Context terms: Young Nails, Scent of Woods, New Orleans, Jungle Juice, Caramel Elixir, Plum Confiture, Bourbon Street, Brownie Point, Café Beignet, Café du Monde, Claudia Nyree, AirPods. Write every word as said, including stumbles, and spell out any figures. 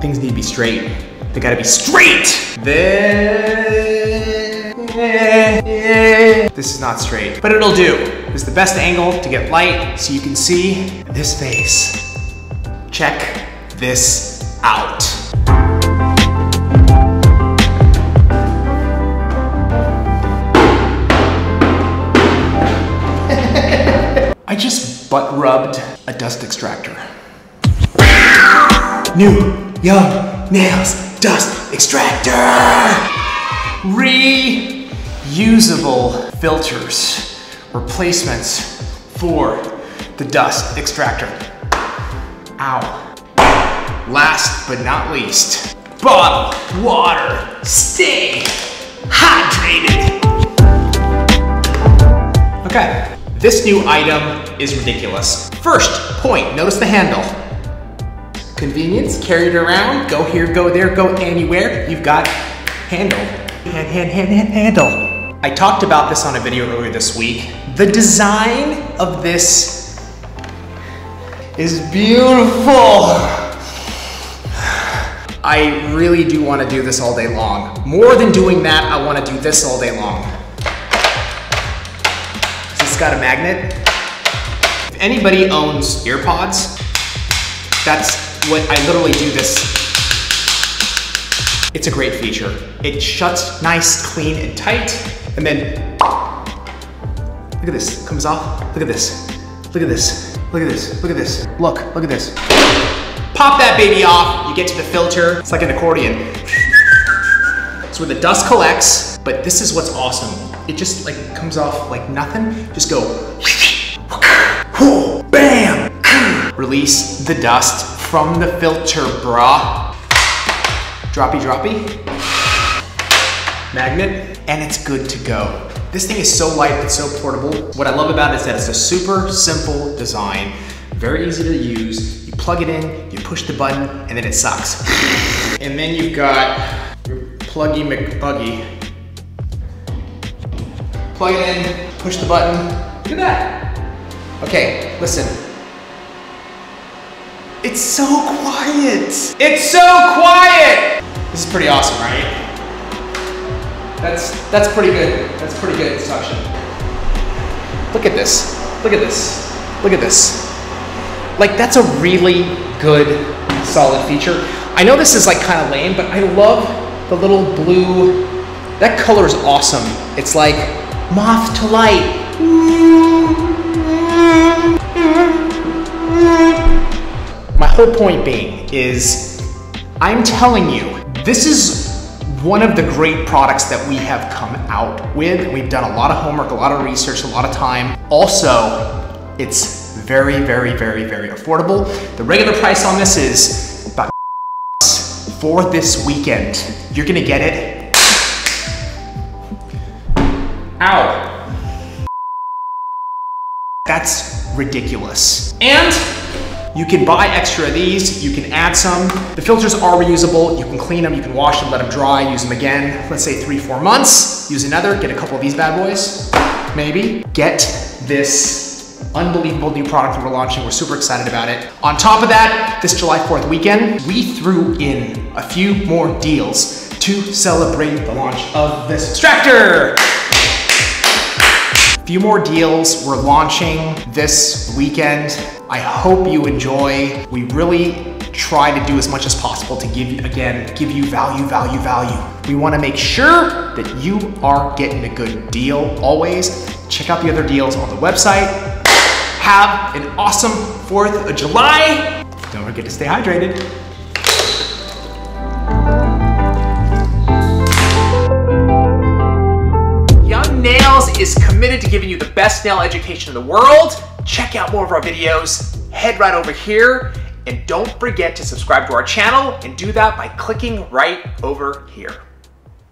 Things need to be straight. They gotta be straight! This is not straight, but it'll do. This is the best angle to get light so you can see this face. Check this out. I just butt rubbed a dust extractor. New Young Nails dust extractor. Reusable filters, replacements for the dust extractor. Ow. Last but not least, bottled water. Stay hydrated. Okay, this new item is ridiculous. First point, notice the handle. Convenience, carry it around, go here, go there, go anywhere. You've got handle, hand, hand, hand, hand, handle. I talked about this on a video earlier this week. The design of this is beautiful. I really do want to do this all day long. More than doing that, I want to do this all day long. It's got a magnet. If anybody owns AirPods, that's what I literally do this. It's a great feature. It shuts nice, clean, and tight. And then, look at this, it comes off. Look at this, look at this, look at this, look at this. Look, look at this. Pop that baby off, you get to the filter. It's like an accordion. It's where the dust collects, but this is what's awesome. It just like comes off like nothing. Just go, bam! Release the dust from the filter, brah. Droppy, droppy. Magnet, and it's good to go. This thing is so light, it's so portable. What I love about it is that it's a super simple design, very easy to use. You plug it in, you push the button, and then it sucks. And then you've got your pluggy McBuggy. Plug it in, push the button, look at that. Okay, listen. It's so quiet. It's so quiet. This is pretty awesome, right? That's that's pretty good. That's pretty good suction. Look at this. Look at this. Look at this. Like, that's a really good, solid feature. I know this is like kind of lame, but I love the little blue. That color is awesome. It's like moth to light. My whole point being is, I'm telling you, this is one of the great products that we have come out with. We've done a lot of homework, a lot of research, a lot of time. Also, it's very, very, very, very affordable. The regular price on this is about for this weekend. You're gonna get it. Ow. That's ridiculous. And you can buy extra of these, you can add some. The filters are reusable, you can clean them, you can wash them, let them dry, use them again, let's say three, four months, use another, get a couple of these bad boys, maybe. Get this unbelievable new product that we're launching, we're super excited about it. On top of that, this July fourth weekend, we threw in a few more deals to celebrate the launch of this extractor. Few more deals we're launching this weekend. I hope you enjoy. We really try to do as much as possible to give you, again, give you value, value, value. We wanna make sure that you are getting a good deal always. Check out the other deals on the website. Have an awesome fourth of July. Don't forget to stay hydrated. Is committed to giving you the best nail education in the world. Check out more of our videos, head right over here, and don't forget to subscribe to our channel, and do that by clicking right over here.